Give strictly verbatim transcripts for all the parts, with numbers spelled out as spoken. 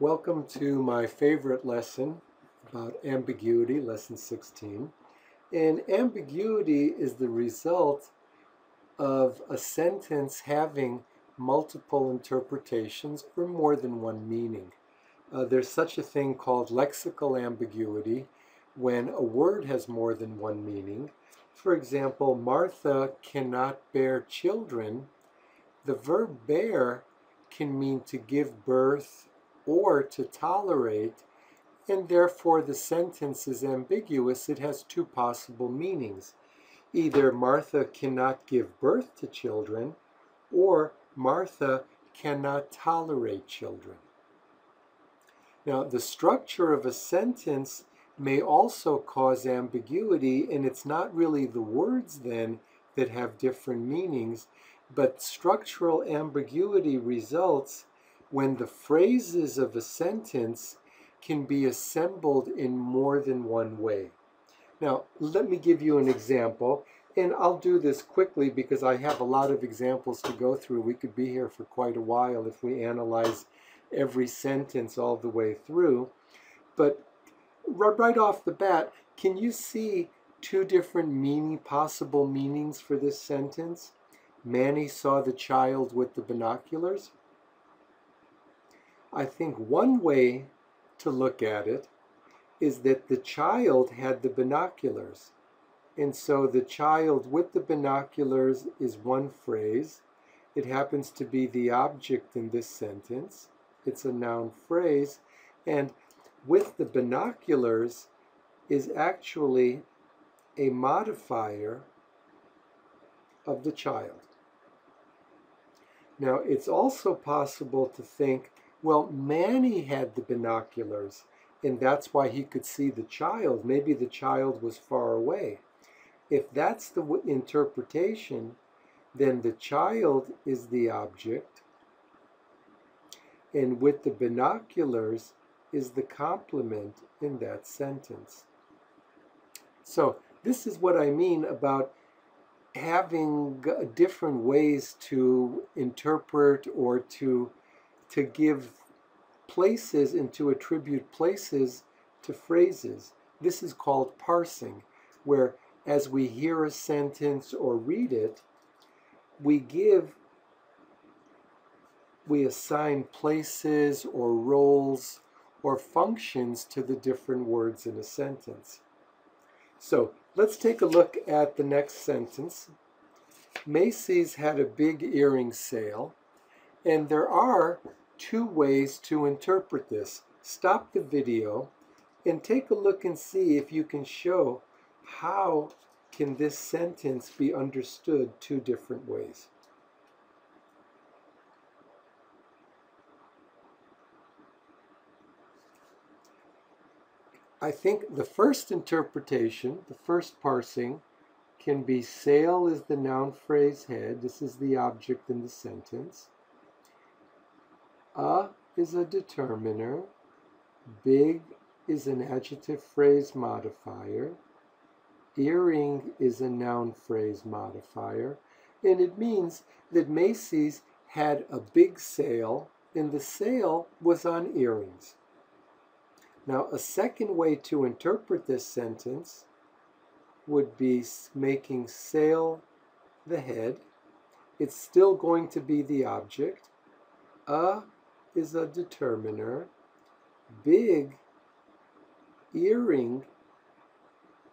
Welcome to my favorite lesson about ambiguity, lesson sixteen. And ambiguity is the result of a sentence having multiple interpretations or more than one meaning. Uh, there's such a thing called lexical ambiguity when a word has more than one meaning. For example, Martha cannot bear children. The verb bear can mean to give birth or to tolerate, and therefore the sentence is ambiguous. It has two possible meanings. Either Martha cannot give birth to children, or Martha cannot tolerate children. Now, the structure of a sentence may also cause ambiguity, and it's not really the words then that have different meanings, but structural ambiguity results when the phrases of a sentence can be assembled in more than one way. Now, let me give you an example, and I'll do this quickly because I have a lot of examples to go through. We could be here for quite a while if we analyze every sentence all the way through. But right off the bat, can you see two different meaning, possible meanings for this sentence? Manny saw the child with the binoculars. I think one way to look at it is that the child had the binoculars. And so the child with the binoculars is one phrase. It happens to be the object in this sentence. It's a noun phrase. And with the binoculars is actually a modifier of the child. Now, it's also possible to think, well, Manny had the binoculars, and that's why he could see the child. Maybe the child was far away. If that's the w interpretation, then the child is the object, and with the binoculars is the complement in that sentence. So this is what I mean about having different ways to interpret or to to give places and to attribute places to phrases. This is called parsing, where as we hear a sentence or read it, we give, we assign places or roles or functions to the different words in a sentence. So let's take a look at the next sentence. Macy's had a big earring sale, and there are two ways to interpret this. Stop the video and take a look and see if you can show how can this sentence be understood two different ways. I think the first interpretation, the first parsing, can be sale is the noun phrase head. This is the object in the sentence. A is a determiner, big is an adjective phrase modifier, earring is a noun phrase modifier, and it means that Macy's had a big sale, and the sale was on earrings. Now, a second way to interpret this sentence would be making sale the head. It's still going to be the object. A is a determiner, big, earring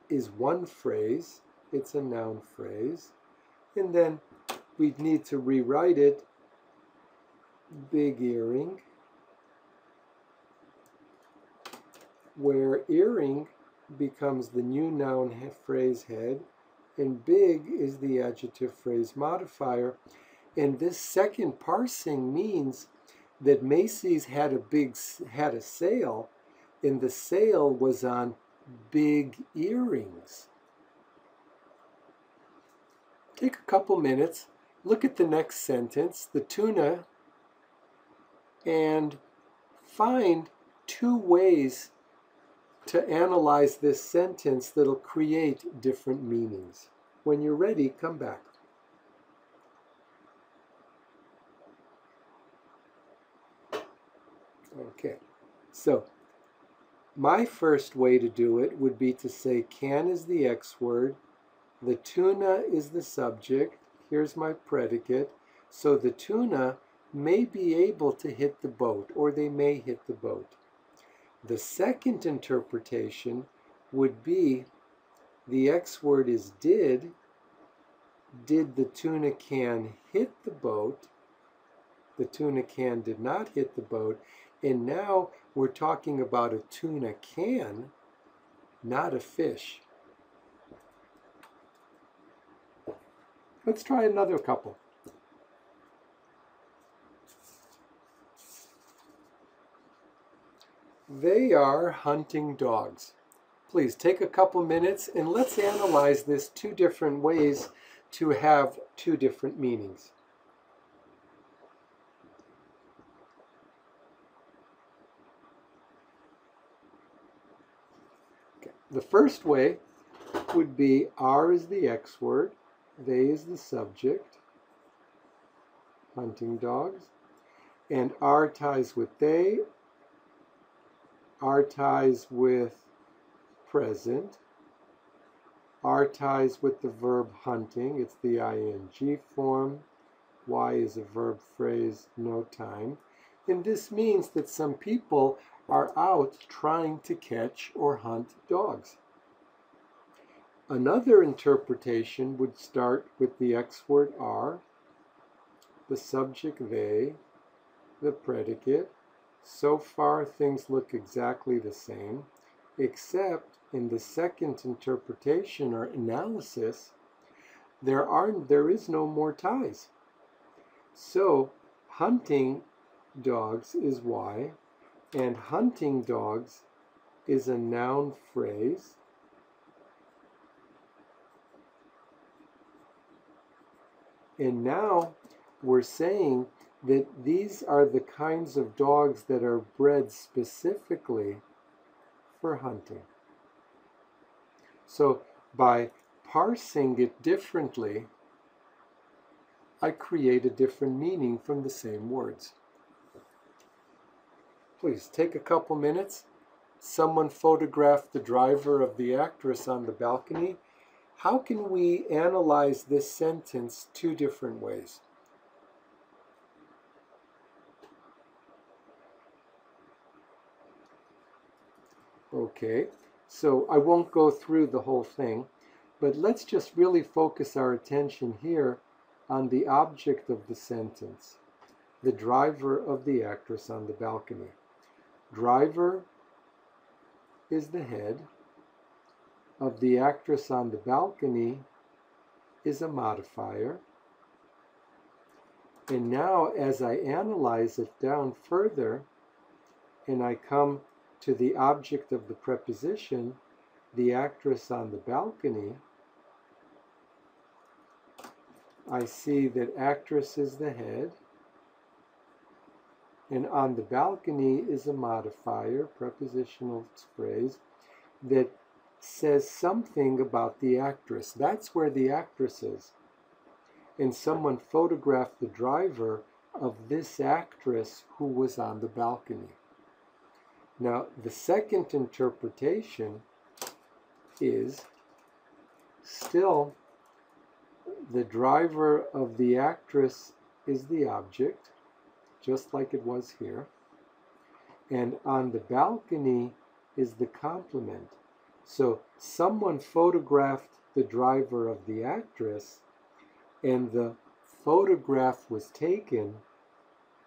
is one phrase, it's a noun phrase, and then we'd need to rewrite it, big earring, where earring becomes the new noun phrase head, and big is the adjective phrase modifier. And this second parsing means that Macy's had a big had a sale, and the sale was on big earrings. Take a couple minutes, look at the next sentence, the tuna, and find two ways to analyze this sentence that'll create different meanings. When you're ready, come back. Okay. So my first way to do it would be to say can is the X word, the tuna is the subject, here's my predicate, so the tuna may be able to hit the boat, or they may hit the boat. The second interpretation would be the X word is did, did the tuna can hit the boat, the tuna can did not hit the boat, and now we're talking about a tuna can, not a fish. Let's try another couple. They are hunting dogs. Please take a couple minutes and let's analyze this two different ways to have two different meanings. Okay. The first way would be are is the X word, they is the subject, hunting dogs, and are ties with they, are ties with present, are ties with the verb hunting, it's the ing form, y is a verb phrase, no time, and this means that some people are out trying to catch or hunt dogs. Another interpretation would start with the X word are, the subject they, the predicate. So far things look exactly the same, except in the second interpretation or analysis, there are there is no more ties. So hunting dogs is Y, and hunting dogs is a noun phrase. And now we're saying that these are the kinds of dogs that are bred specifically for hunting. So by parsing it differently, I create a different meaning from the same words. Please take a couple minutes. Someone photographed the driver of the actress on the balcony. How can we analyze this sentence two different ways? Okay, so I won't go through the whole thing, but let's just really focus our attention here on the object of the sentence, the driver of the actress on the balcony. Driver is the head. Of the actress on the balcony is a modifier. And now as I analyze it down further and I come to the object of the preposition, the actress on the balcony, I see that actress is the head and on the balcony is a modifier, prepositional phrase, that says something about the actress. That's where the actress is. And someone photographed the driver of this actress who was on the balcony. Now, the second interpretation is still the driver of the actress is the object, just like it was here. And on the balcony is the complement. So someone photographed the driver of the actress, and the photograph was taken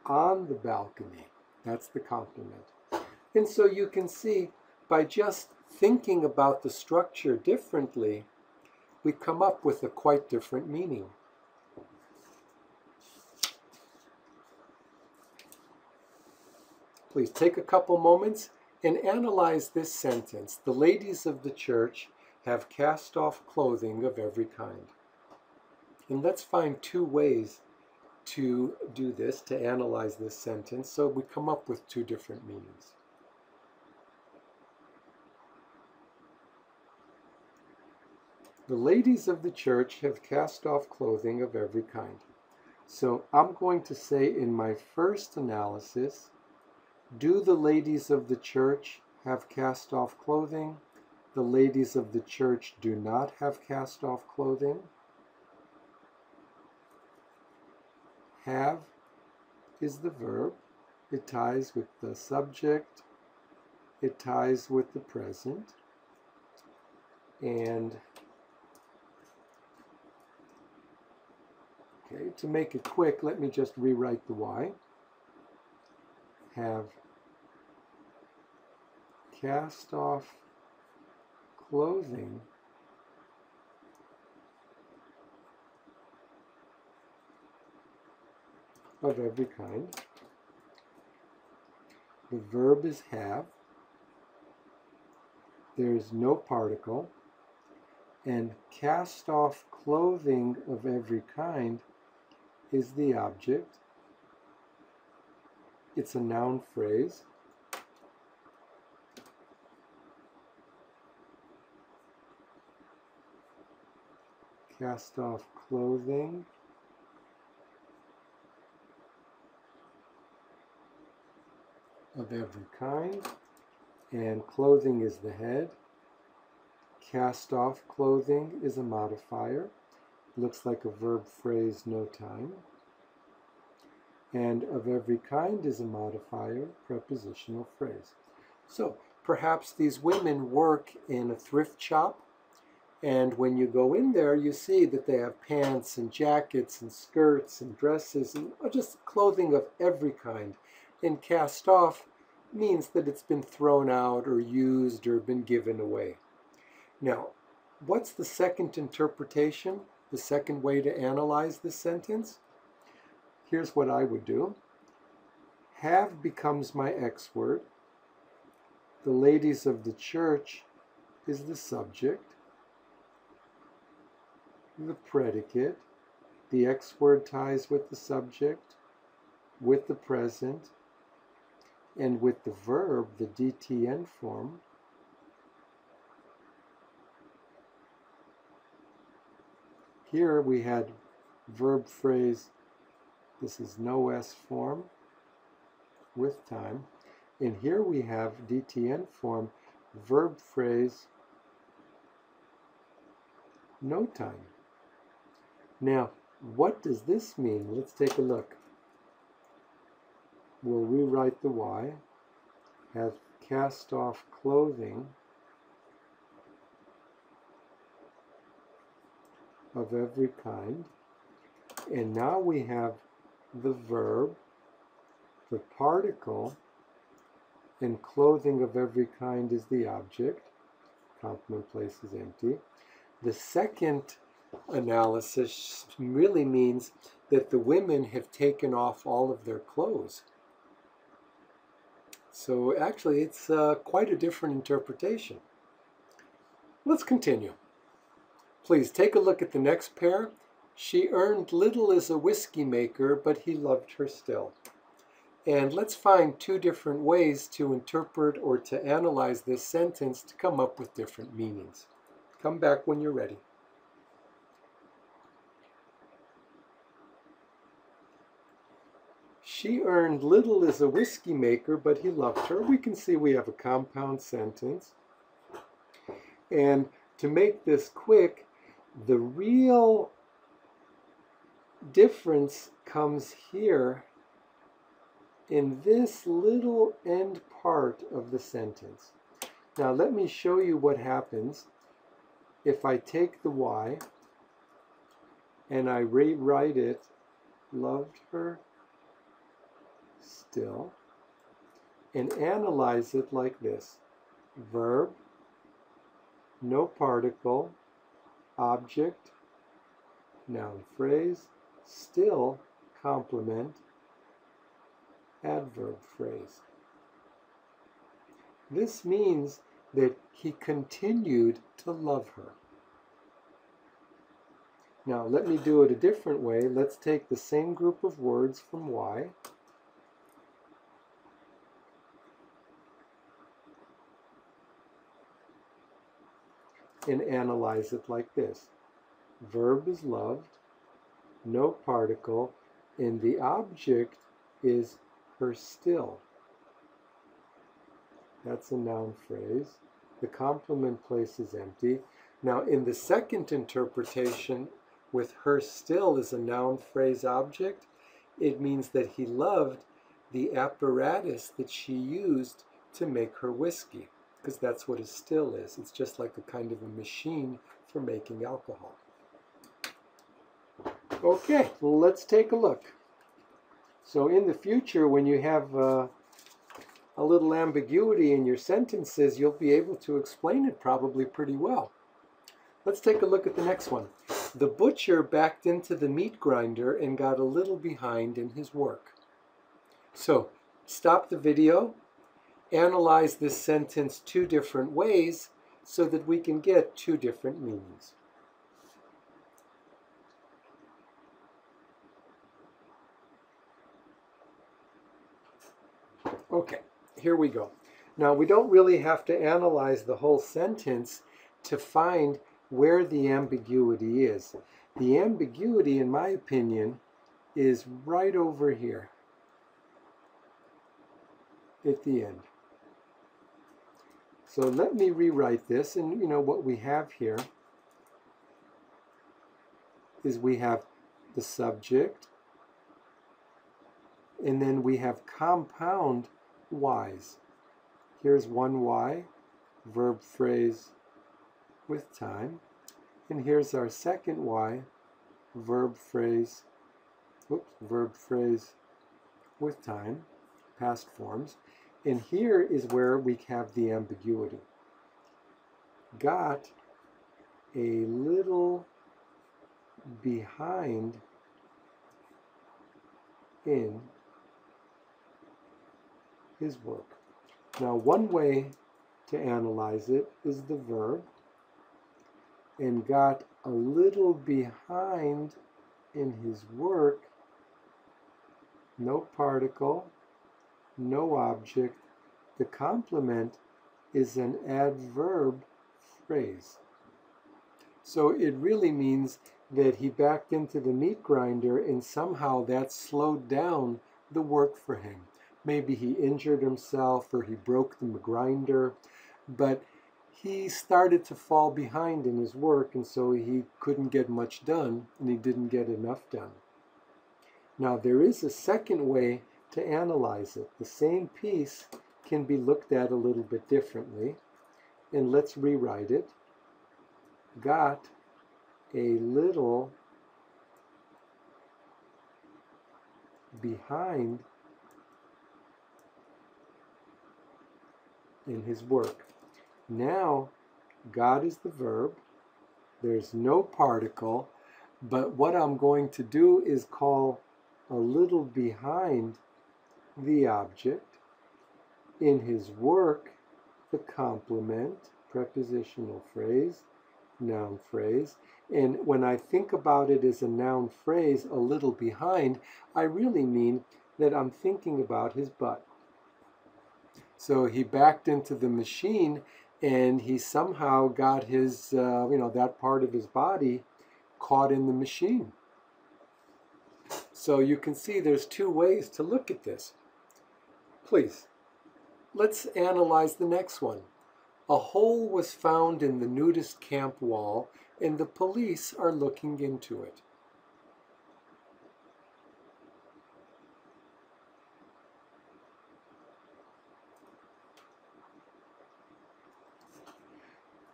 on the balcony. That's the complement. And so you can see, by just thinking about the structure differently, we come up with a quite different meaning. Please take a couple moments and analyze this sentence. The ladies of the church have cast off clothing of every kind. And let's find two ways to do this, to analyze this sentence, so we come up with two different meanings. The ladies of the church have cast off clothing of every kind. So I'm going to say in my first analysis, Do the ladies of the church have cast off clothing? The ladies of the church do not have cast off clothing. Have is the verb. It ties with the subject. It ties with the present. And okay, to make it quick, let me just rewrite the why. Have cast off clothing of every kind. The verb is have. There is no particle. And cast off clothing of every kind is the object. It's a noun phrase. Cast off clothing of every kind, and clothing is the head. Cast off clothing is a modifier. Looks like a verb phrase, no time. And of every kind is a modifier, prepositional phrase. So perhaps these women work in a thrift shop, and when you go in there, you see that they have pants and jackets and skirts and dresses and just clothing of every kind. And cast off means that it's been thrown out or used or been given away. Now, what's the second interpretation, the second way to analyze this sentence? Here's what I would do. Have becomes my X word. The ladies of the church is the subject. The predicate. The X word ties with the subject, with the present, and with the verb, the D T N form. Here we had verb phrase, this is no S form with time. And here we have D T N form, verb phrase, no time. Now, what does this mean? Let's take a look. We'll rewrite the Y. Have cast off clothing of every kind. And now we have the verb, the particle, and clothing of every kind is the object. Complement place is empty. The second analysis really means that the women have taken off all of their clothes. So actually, it's uh, quite a different interpretation. Let's continue. Please take a look at the next pair. She earned little as a whiskey maker, but he loved her still. And let's find two different ways to interpret or to analyze this sentence to come up with different meanings. Come back when you're ready. She earned little as a whiskey maker, but he loved her. We can see we have a compound sentence. And to make this quick, the real difference comes here in this little end part of the sentence. Now let me show you what happens if I take the Y and I rewrite it, loved her still, and analyze it like this. Verb, no particle, object, noun phrase, still, complement, adverb phrase. This means that he continued to love her. Now let me do it a different way. Let's take the same group of words from Y. And analyze it like this. Verb is loved, no particle, and the object is her still. That's a noun phrase. The complement place is empty. Now, in the second interpretation, with her still is a noun phrase object, it means that he loved the apparatus that she used to make her whiskey, because that's what a still is. It's just like a kind of a machine for making alcohol. Okay, well, let's take a look. So in the future, when you have uh, a little ambiguity in your sentences, you'll be able to explain it probably pretty well. Let's take a look at the next one. The butcher backed into the meat grinder and got a little behind in his work. So, stop the video, analyze this sentence two different ways so that we can get two different meanings. Okay, here we go. Now, we don't really have to analyze the whole sentence to find where the ambiguity is. The ambiguity, in my opinion, is right over here at the end. So let me rewrite this, and you know what we have here is we have the subject, and then we have compound Y's. Here's one Y, verb phrase with time, and here's our second Y, verb phrase, oops, verb phrase with time, past forms, and here is where we have the ambiguity. Got a little behind in his work. Now, one way to analyze it is the verb, and got a little behind in his work, no particle, no object. The complement is an adverb phrase. So it really means that he backed into the meat grinder and somehow that slowed down the work for him. Maybe he injured himself or he broke the grinder, but he started to fall behind in his work, and so he couldn't get much done, and he didn't get enough done. Now, there is a second way to analyze it. The same piece can be looked at a little bit differently, and let's rewrite it. Got a little behind in his work. Now, got is the verb, there's no particle, but what I'm going to do is call a little behind the object, in his work, the complement, prepositional phrase, noun phrase, and when I think about it as a noun phrase, a little behind, I really mean that I'm thinking about his butt. So he backed into the machine, and he somehow got his, uh, you know, that part of his body caught in the machine. So you can see there's two ways to look at this. Please, let's analyze the next one. A hole was found in the nudist camp wall, and the police are looking into it.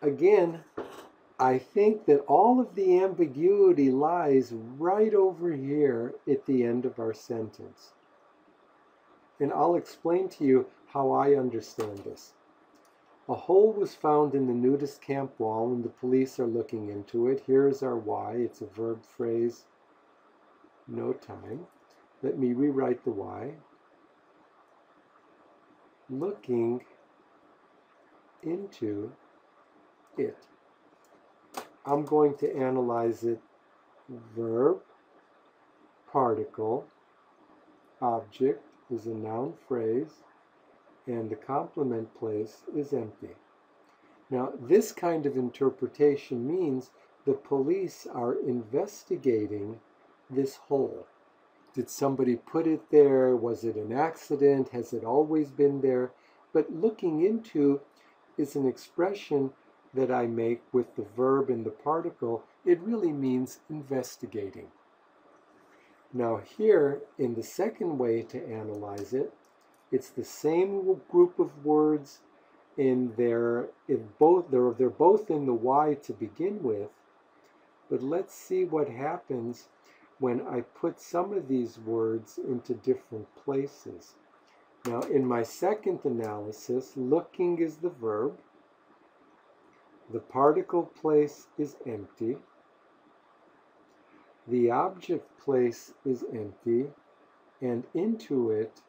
Again, I think that all of the ambiguity lies right over here at the end of our sentence. And I'll explain to you how I understand this. A hole was found in the nudist camp wall, and the police are looking into it. Here's our why. It's a verb phrase, no time. Let me rewrite the why. Looking into it. I'm going to analyze it verb, particle, object is a noun phrase, and the complement place is empty. Now, this kind of interpretation means the police are investigating this hole. Did somebody put it there? Was it an accident? Has it always been there? But looking into is an expression that I make with the verb and the particle. It really means investigating. Now here, in the second way to analyze it, it's the same group of words in their, in both, they're, they're both in the Y to begin with, but let's see what happens when I put some of these words into different places. Now in my second analysis, looking is the verb, the particle place is empty, the object place is empty, and into it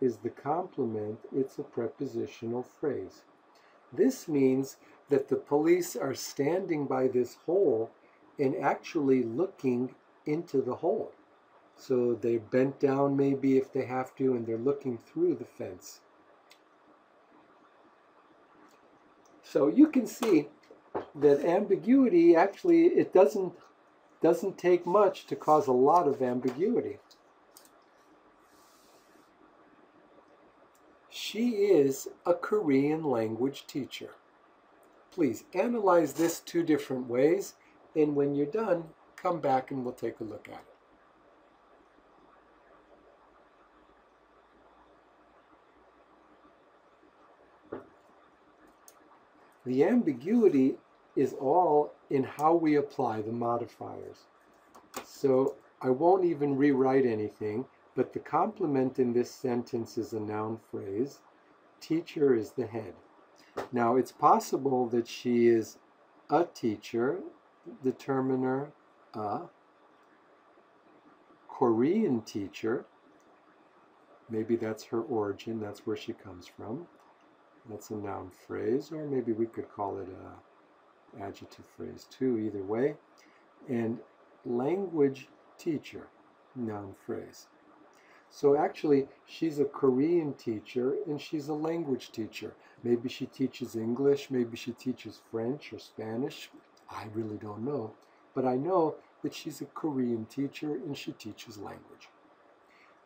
is the complement. It's a prepositional phrase. This means that the police are standing by this hole and actually looking into the hole. So they're bent down maybe if they have to, and they're looking through the fence. So you can see that ambiguity, actually, it doesn't doesn't take much to cause a lot of ambiguity. She is a Korean language teacher. Please analyze this two different ways, and when you're done, come back and we'll take a look at it. The ambiguity is all in how we apply the modifiers. So I won't even rewrite anything, but the complement in this sentence is a noun phrase. Teacher is the head. Now it's possible that she is a teacher, determiner a, Korean teacher, maybe that's her origin, that's where she comes from. That's a noun phrase, or maybe we could call it an adjective phrase too, either way. And language teacher, noun phrase. So actually, she's a Korean teacher and she's a language teacher. Maybe she teaches English, maybe she teaches French or Spanish. I really don't know. But I know that she's a Korean teacher and she teaches language.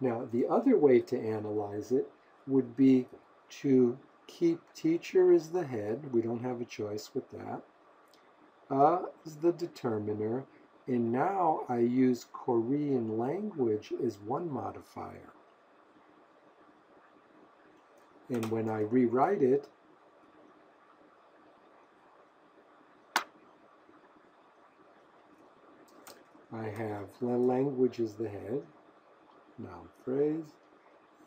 Now, the other way to analyze it would be to keep teacher is the head, we don't have a choice with that, uh, is the determiner, and now I use Korean language as one modifier. And when I rewrite it, I have language is the head, noun phrase,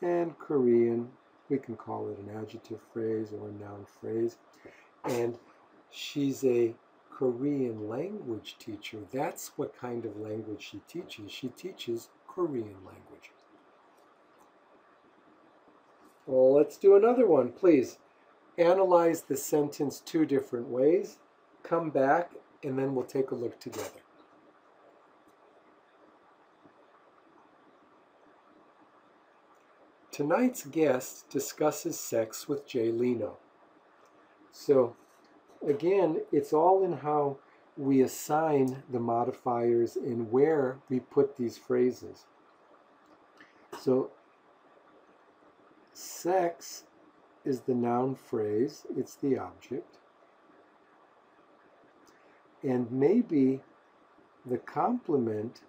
and Korean, we can call it an adjective phrase or a noun phrase. And she's a Korean language teacher. That's what kind of language she teaches. She teaches Korean language. Well, let's do another one, please. Analyze the sentence two different ways. Come back, and then we'll take a look together. Tonight's guest discusses sex with Jay Leno. So again, it's all in how we assign the modifiers and where we put these phrases. So sex is the noun phrase, it's the object. And maybe the complement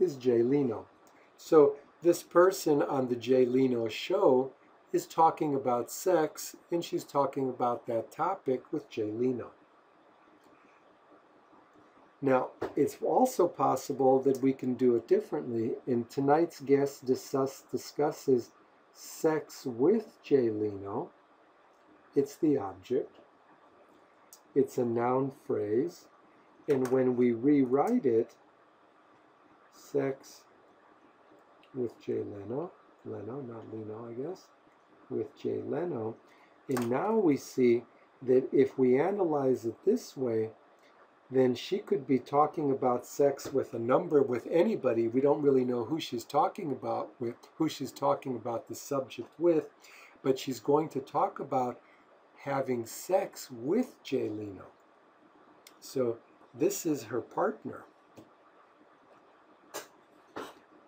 is Jay Leno. So this person on the Jay Leno show is talking about sex, and she's talking about that topic with Jay Leno. Now, it's also possible that we can do it differently, and tonight's guest discuss, discusses sex with Jay Leno. It's the object. It's a noun phrase, and when we rewrite it, sex with Jay Leno, Leno, not Leno, I guess, with Jay Leno. And now we see that if we analyze it this way, then she could be talking about sex with a number, with anybody. We don't really know who she's talking about with, who she's talking about the subject with, but she's going to talk about having sex with Jay Leno. So this is her partner.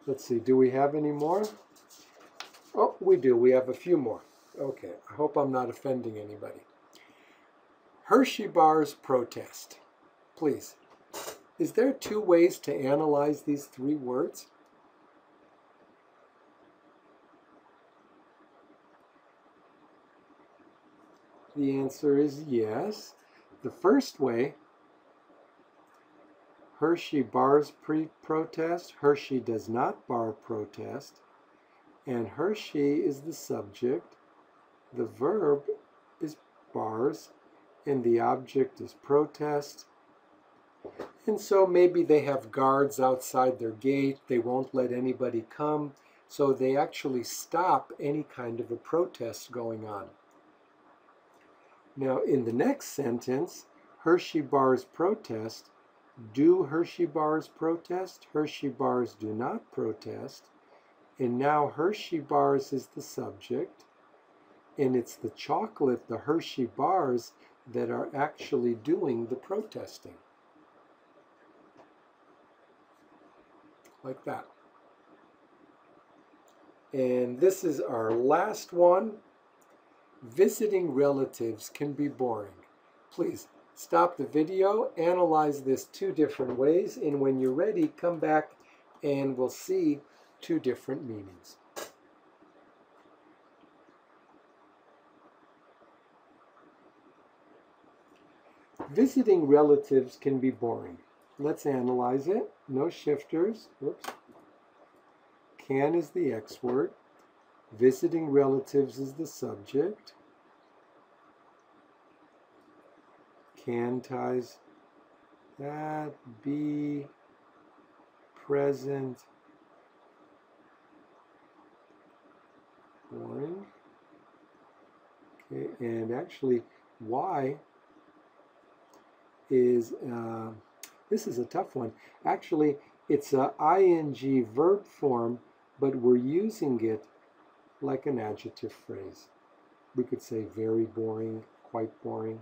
Let's see, do we have any more? Oh, we do. We have a few more. Okay, I hope I'm not offending anybody. Hershey bars protest. Please. Is there two ways to analyze these three words? The answer is yes. The first way, Hershey bars pre-protest, Hershey does not bar protest, and Hershey is the subject, the verb is bars, and the object is protest. And so maybe they have guards outside their gate, they won't let anybody come, so they actually stop any kind of a protest going on. Now in the next sentence, Hershey bars protest, do Hershey bars protest? Hershey bars do not protest. And now Hershey bars is the subject, and it's the chocolate, the Hershey bars, that are actually doing the protesting. Like that. And this is our last one. Visiting relatives can be boring. Please stop the video, analyze this two different ways, and when you're ready, come back and we'll see two different meanings. Visiting relatives can be boring. Let's analyze it. No shifters. Whoops. Can is the X word. Visiting relatives is the subject. Can ties that be present boring. Okay, and actually Y is uh, this is a tough one. Actually, it's a ing verb form, but we're using it like an adjective phrase. We could say very boring, quite boring.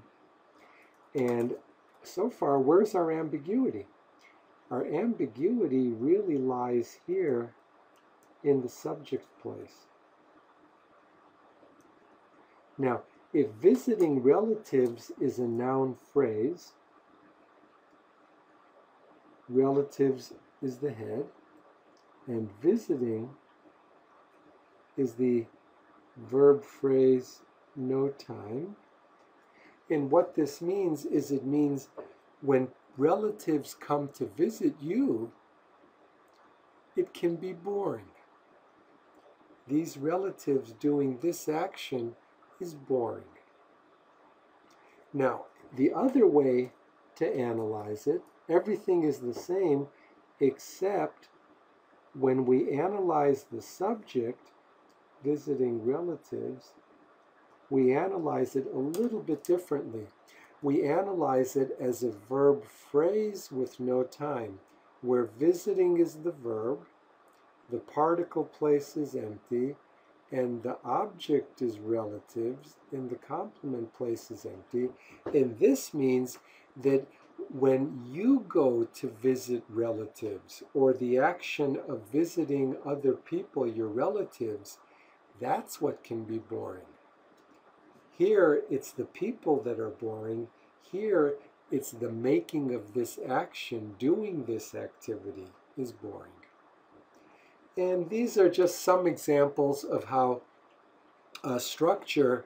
And so far, where's our ambiguity? Our ambiguity really lies here in the subject place. Now, if visiting relatives is a noun phrase, relatives is the head, and visiting is the verb phrase no time. And what this means is it means when relatives come to visit you, it can be boring. These relatives doing this action is boring. Now, the other way to analyze it, everything is the same except when we analyze the subject, visiting relatives, we analyze it a little bit differently. We analyze it as a verb phrase with no time, where visiting is the verb, the particle place is empty, and the object is relatives, and the complement place is empty. And this means that when you go to visit relatives, or the action of visiting other people, your relatives, that's what can be boring. Here, it's the people that are boring. Here, it's the making of this action, doing this activity is boring. And these are just some examples of how a structure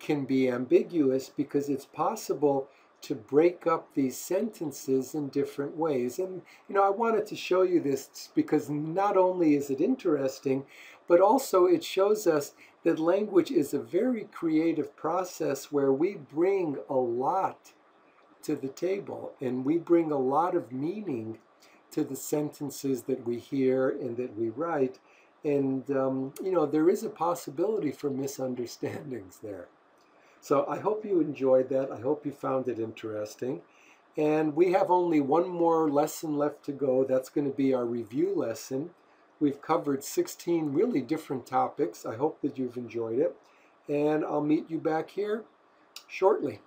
can be ambiguous because it's possible to break up these sentences in different ways. And, you know, I wanted to show you this because not only is it interesting, but also it shows us that language is a very creative process where we bring a lot to the table, and we bring a lot of meaning to the sentences that we hear and that we write. And, um, you know, there is a possibility for misunderstandings there. So I hope you enjoyed that. I hope you found it interesting. And we have only one more lesson left to go. That's going to be our review lesson. We've covered sixteen really different topics. I hope that you've enjoyed it. And I'll meet you back here shortly.